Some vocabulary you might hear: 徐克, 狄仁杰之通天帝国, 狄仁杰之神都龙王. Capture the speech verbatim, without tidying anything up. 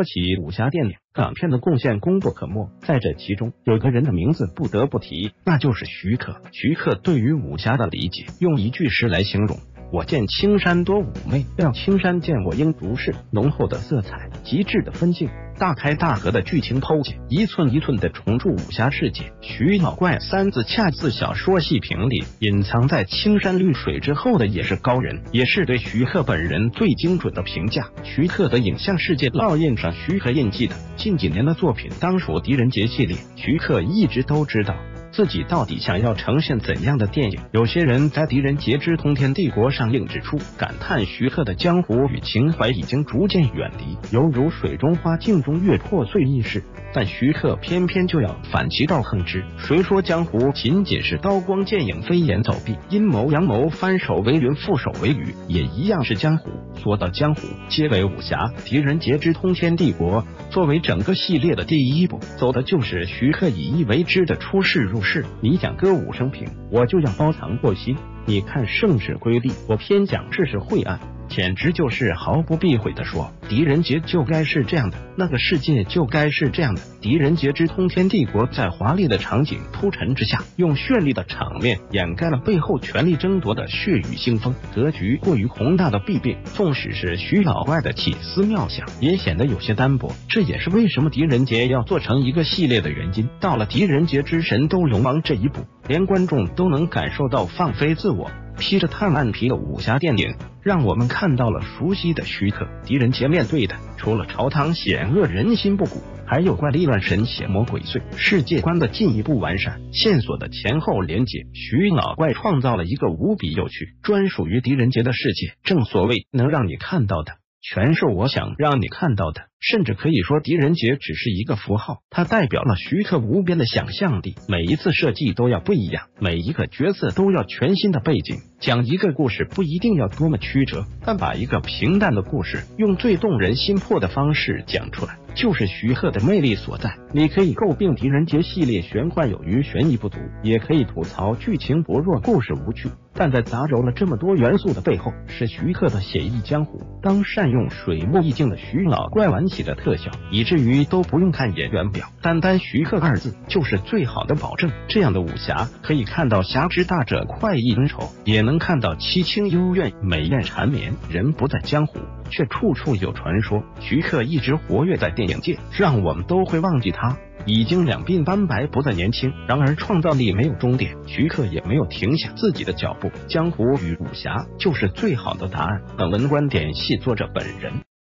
说起武侠电影，港片的贡献功不可没。在这其中，有个人的名字不得不提，那就是徐克。徐克对于武侠的理解，用一句诗来形容：我见青山多妩媚，让青山见我应如是。浓厚的色彩，极致的分镜，大开大合的剧情剖析，一寸一寸的重铸武侠世界。徐老怪三字恰似小说细评里，隐藏在青山绿水之后的也是高人，也是对徐克本人最精准的评价。徐克的影像世界烙印上徐克印记的，近几年的作品当属《狄仁杰》系列。徐克一直都知道自己到底想要呈现怎样的电影？有些人在《狄仁杰之通天帝国》上映之初，感叹徐克的江湖与情怀已经逐渐远离，犹如水中花镜中月，破碎易逝。但徐克偏偏就要反其道横之。谁说江湖仅仅是刀光剑影、飞檐走壁、阴谋阳谋、翻手为云、覆手为雨，也一样是江湖。说到江湖，皆为武侠。《狄仁杰之通天帝国》作为整个系列的第一部，走的就是徐克以一为之的出世入世。你讲歌舞升平，我就要包藏祸心；你看盛世瑰丽，我偏讲世事晦暗。简直就是毫不避讳的说，狄仁杰就该是这样的，那个世界就该是这样的。狄仁杰之通天帝国在华丽的场景铺陈之下，用绚丽的场面掩盖了背后权力争夺的血雨腥风。格局过于宏大的弊病，纵使是徐老怪的奇思妙想，也显得有些单薄。这也是为什么狄仁杰要做成一个系列的原因。到了狄仁杰之神都龙王这一步，连观众都能感受到放飞自我、披着探案皮的武侠电影，让我们看到了熟悉的徐克。狄仁杰面对的除了朝堂险恶、人心不古，还有怪力乱神、邪魔鬼祟。世界观的进一步完善，线索的前后连结，徐老怪创造了一个无比有趣、专属于狄仁杰的世界。正所谓，能让你看到的，全是我想让你看到的。甚至可以说，狄仁杰只是一个符号，它代表了徐克无边的想象力。每一次设计都要不一样，每一个角色都要全新的背景。讲一个故事不一定要多么曲折，但把一个平淡的故事用最动人心魄的方式讲出来，就是徐克的魅力所在。你可以诟病狄仁杰系列玄幻有余、悬疑不足，也可以吐槽剧情薄弱、故事无趣，但在杂糅了这么多元素的背后，是徐克的写意江湖。当善用水墨意境的徐老怪玩起的特效，以至于都不用看演员表，单单徐克二字就是最好的保证。这样的武侠，可以看到侠之大者快意恩仇，也能看到凄清幽怨、美艳缠绵。人不在江湖，却处处有传说。徐克一直活跃在电影界，让我们都会忘记他已经两鬓斑白，不再年轻。然而创造力没有终点，徐克也没有停下自己的脚步。江湖与武侠就是最好的答案。本文观点系作者本人。